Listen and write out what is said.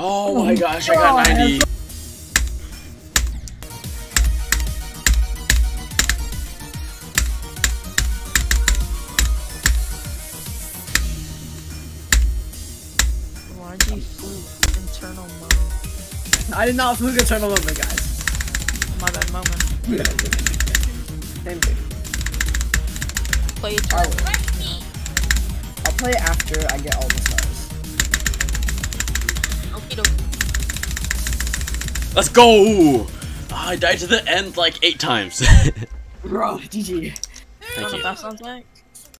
Oh my gosh, I got 90. Why'd you fluke internal moment? I did not fluke internal moment, guys. My bad moment. Yeah. Same thing. Play eternal. I'll play it after I get all the stars. Okie dokie. Let's go! I died to the end like 8 times. Bro, GG. Thank you. What that sounds like.